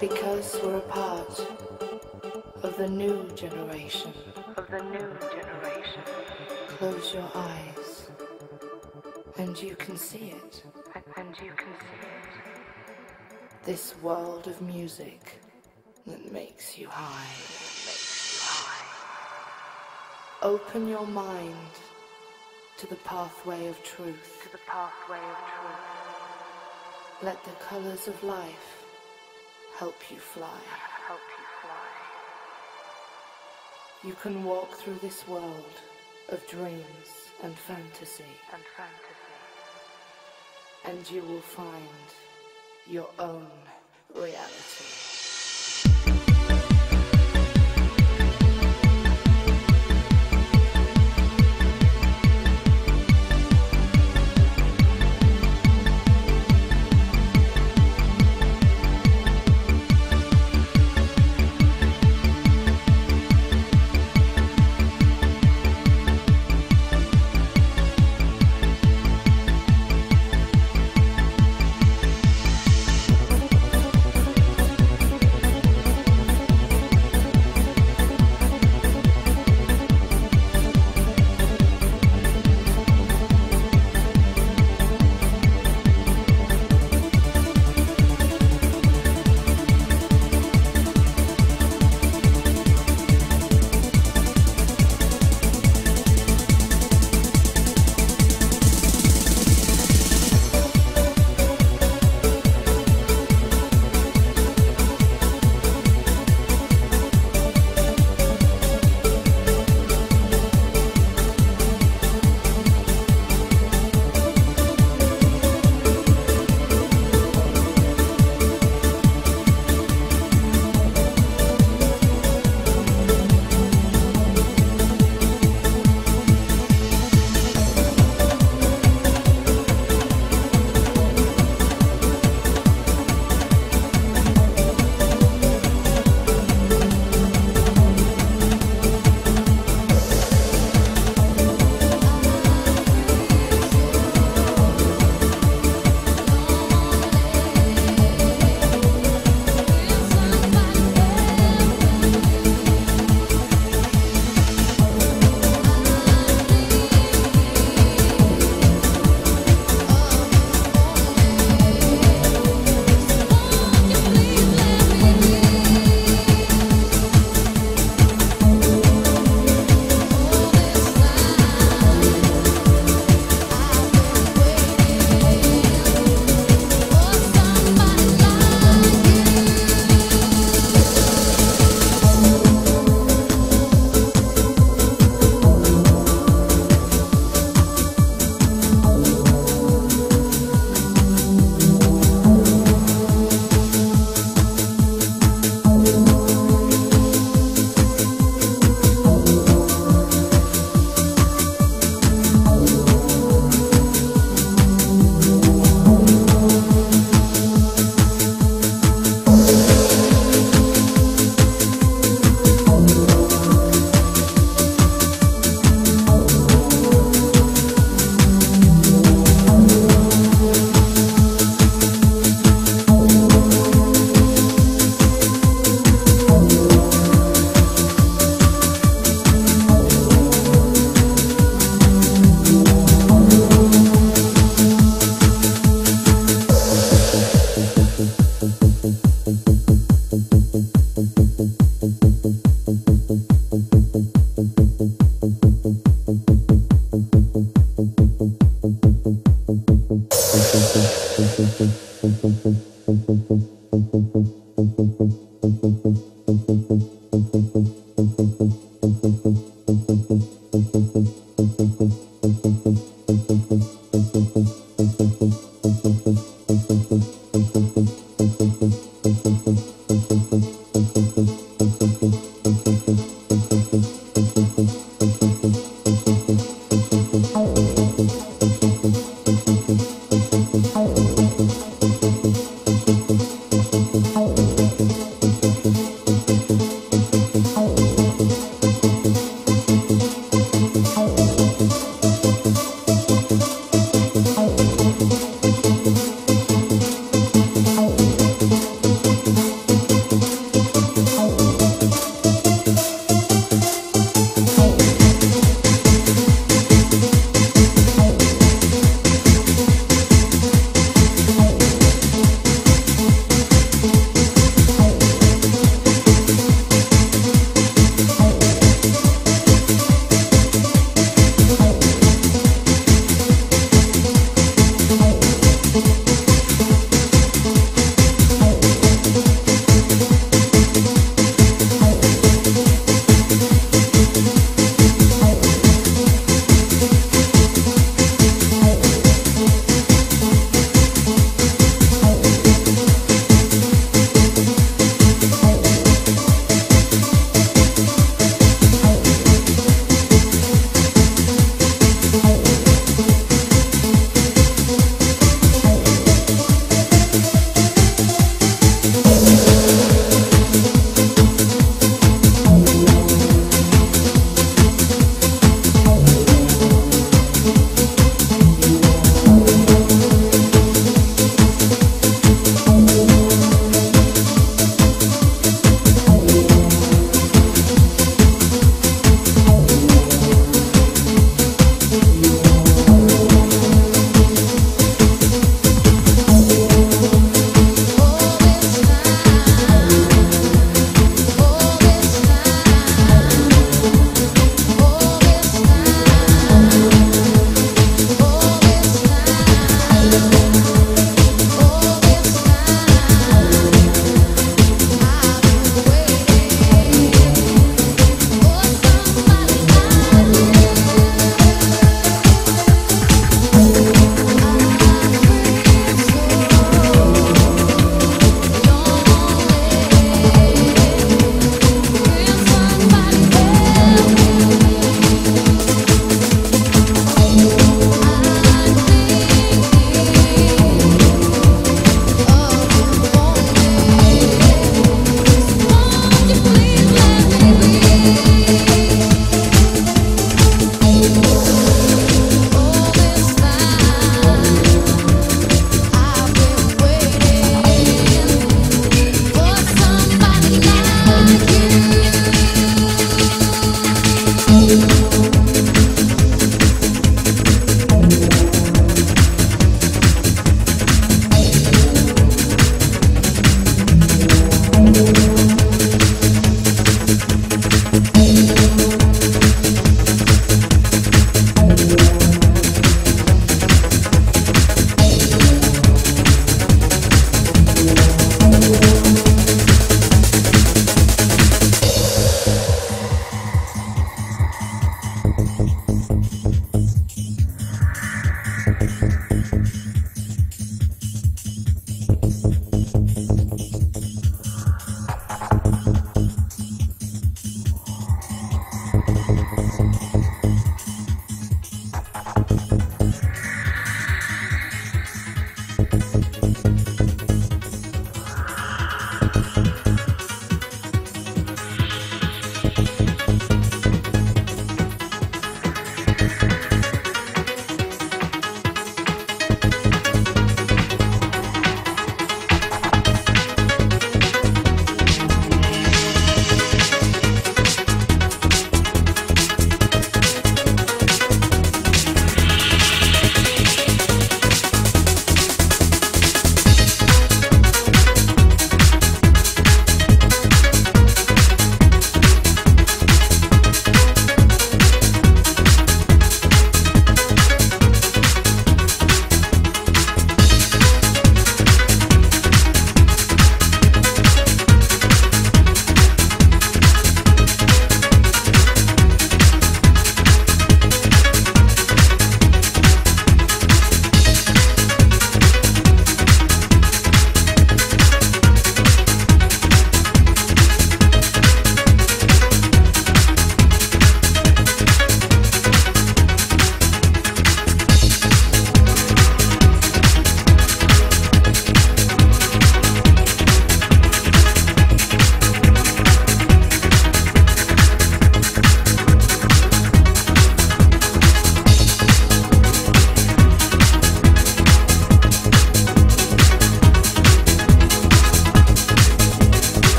because we're a part of the new generation. Close your eyes, and you can see it. This world of music that makes you high. Open your mind to the pathway of truth. Let the colors of life help you fly. You can walk through this world of dreams and fantasy. And you will find your own reality.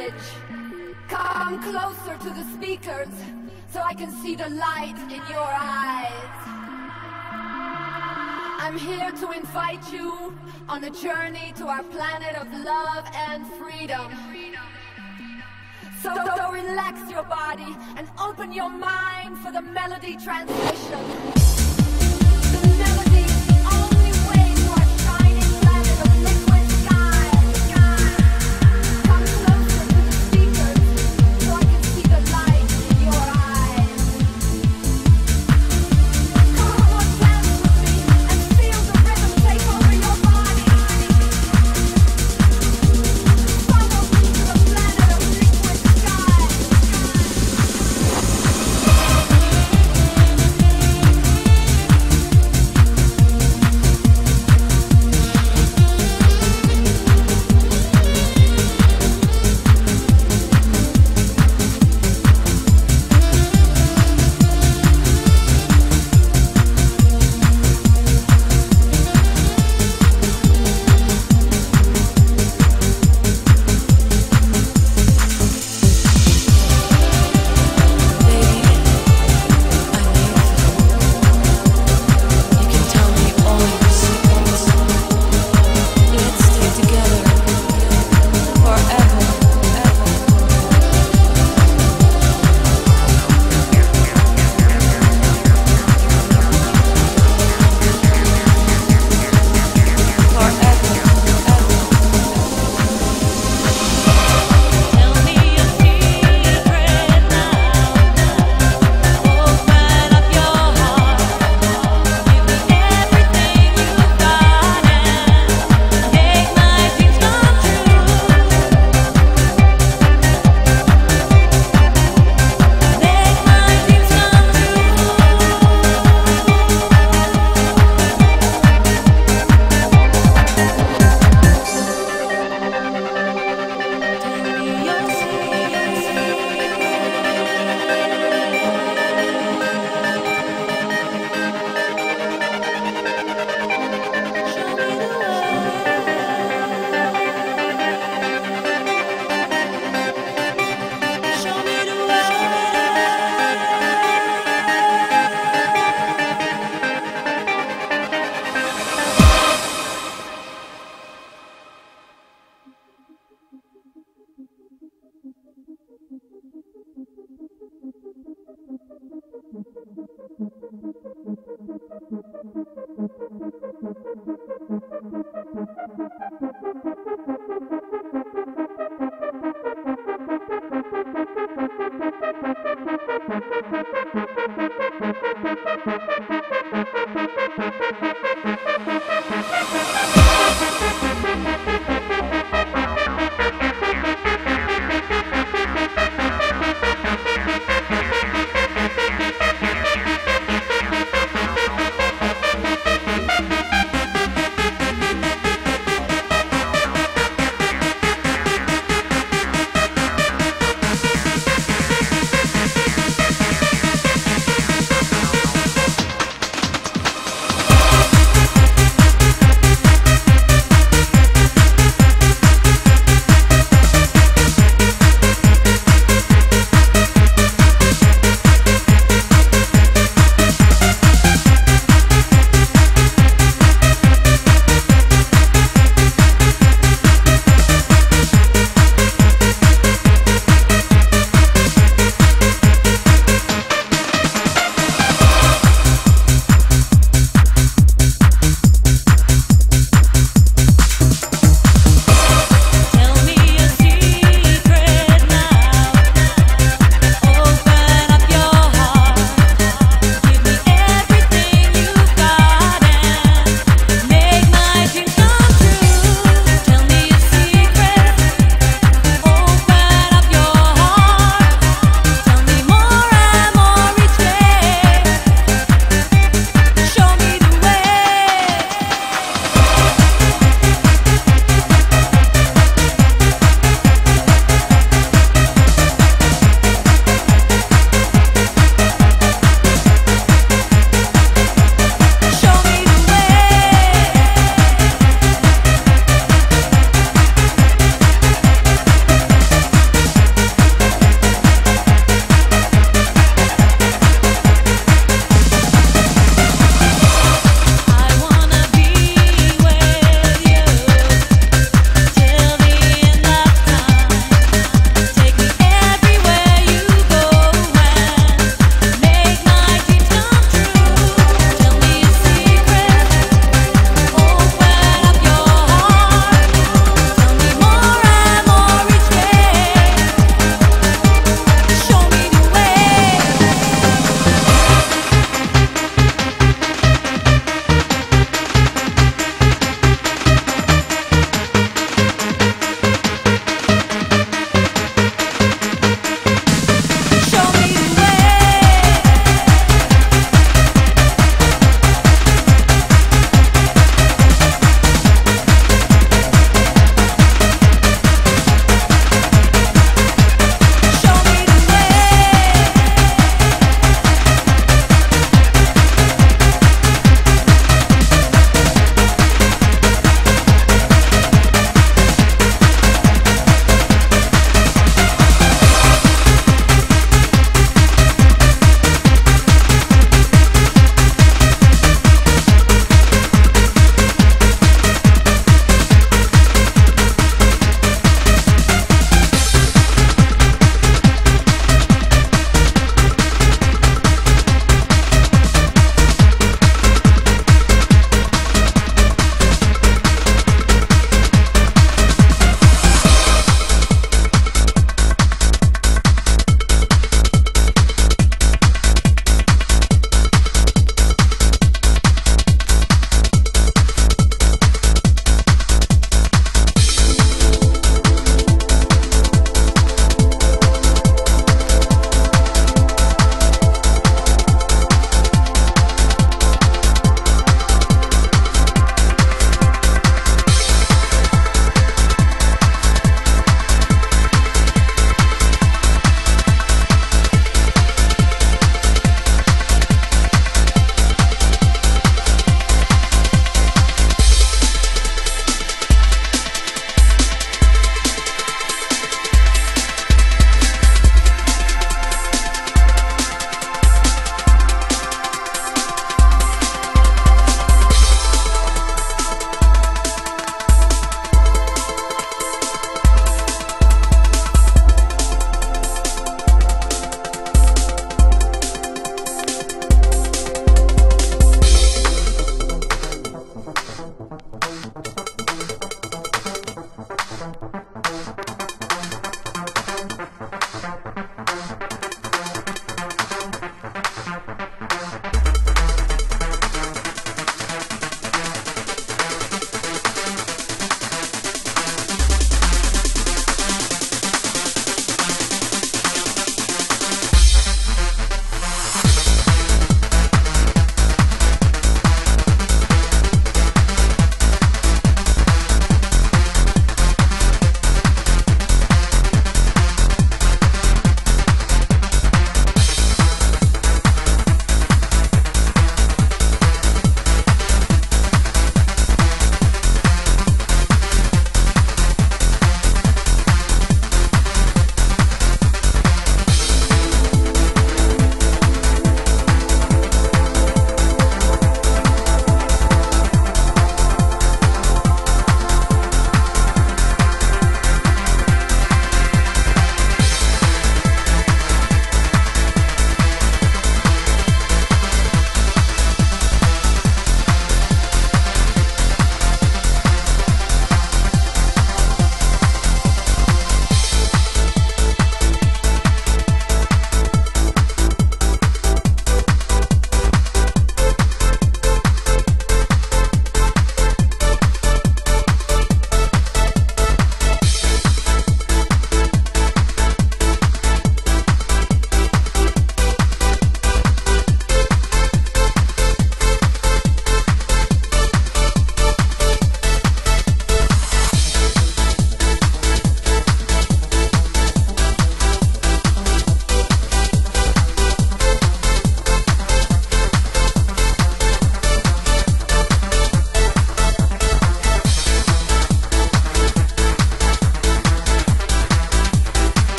message. Come closer to the speakers so I can see the light in your eyes. I'm here to invite you on a journey to our planet of love and freedom. So relax your body and open your mind for the melody transmission. The melody is the only way to our shining planet of liquid sky. Come closer to the speakers so I can see the light in your eyes. Come on, dance with me and feel the rhythm take over your body. Follow me to the planet of liquid sky.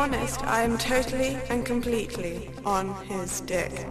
honest, I am totally and completely on his dick.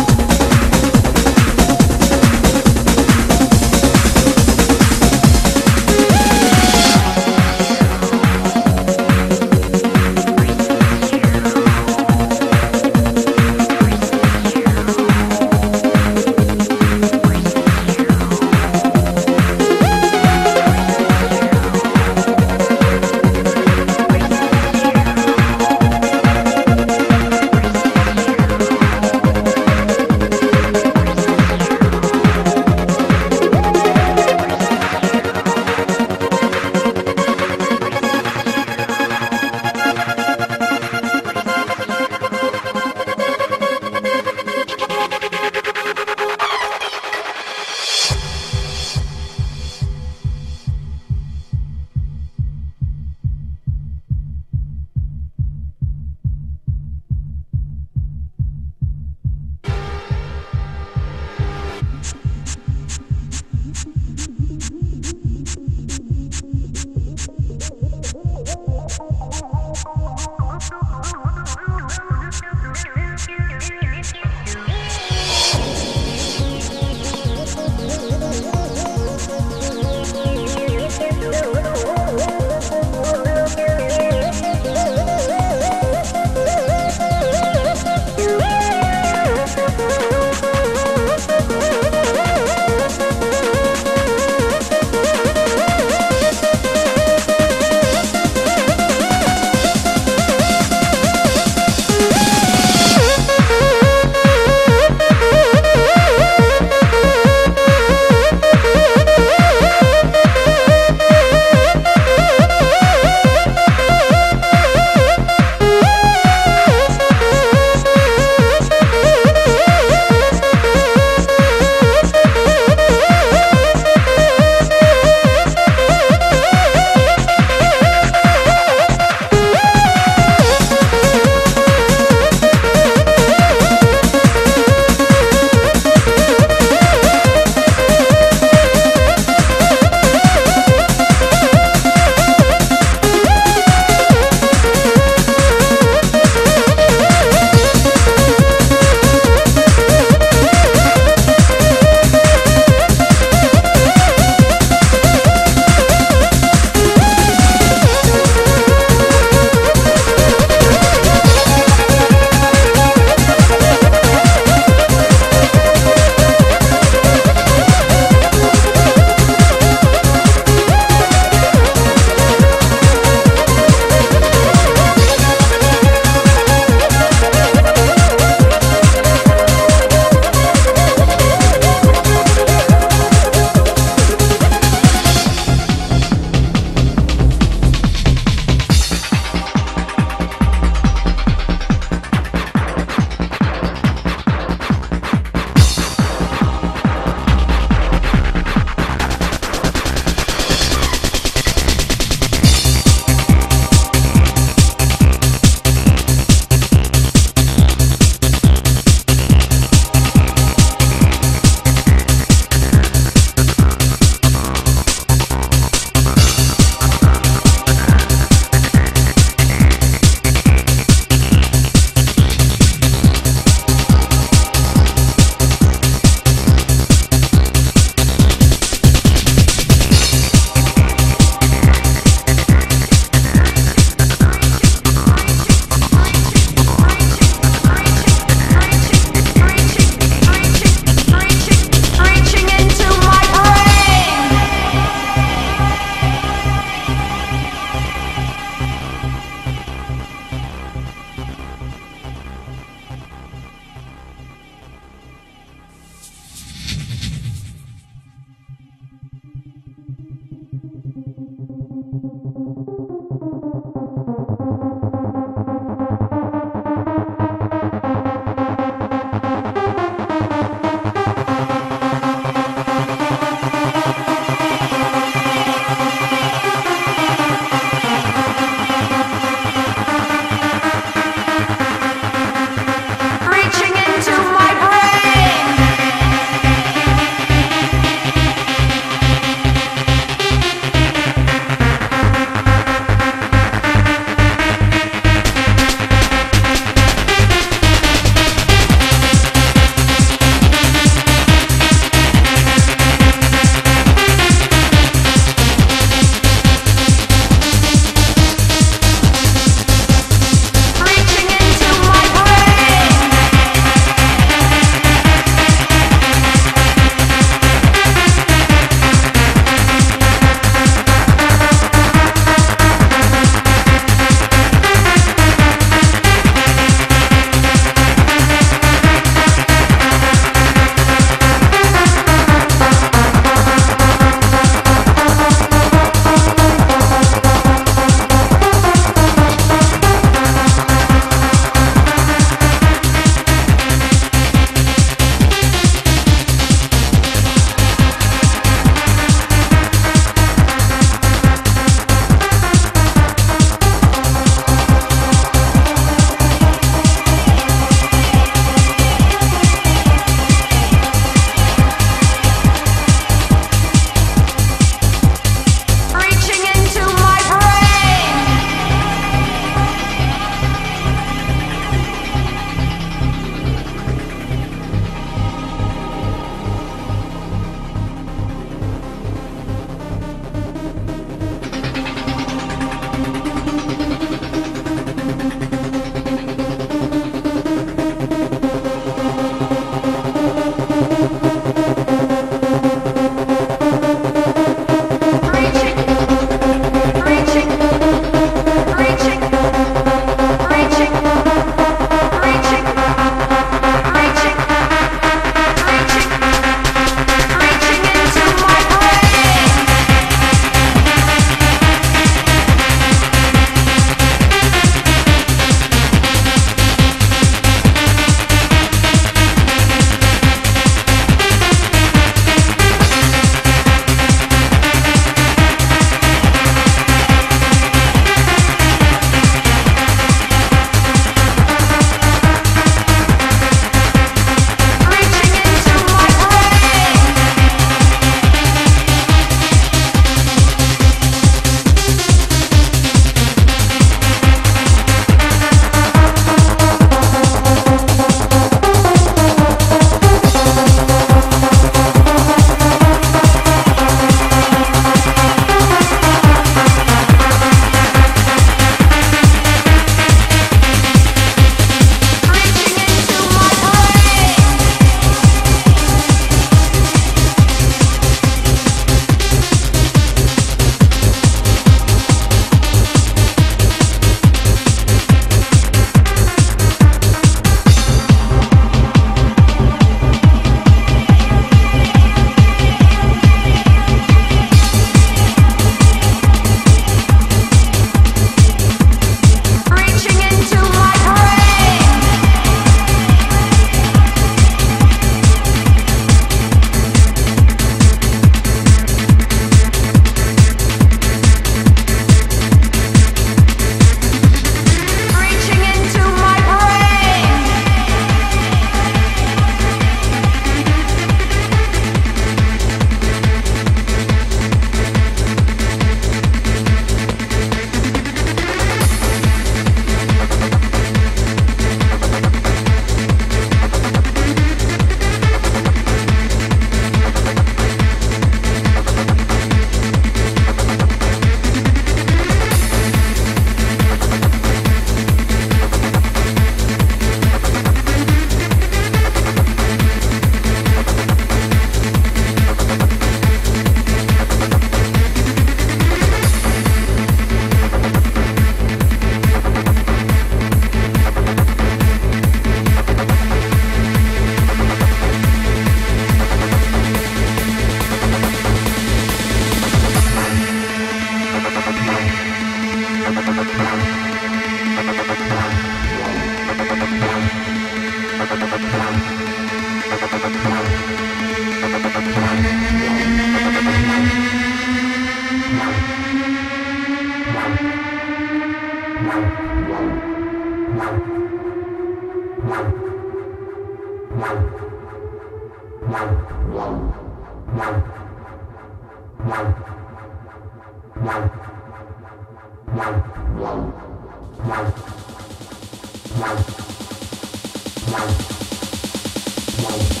Wow.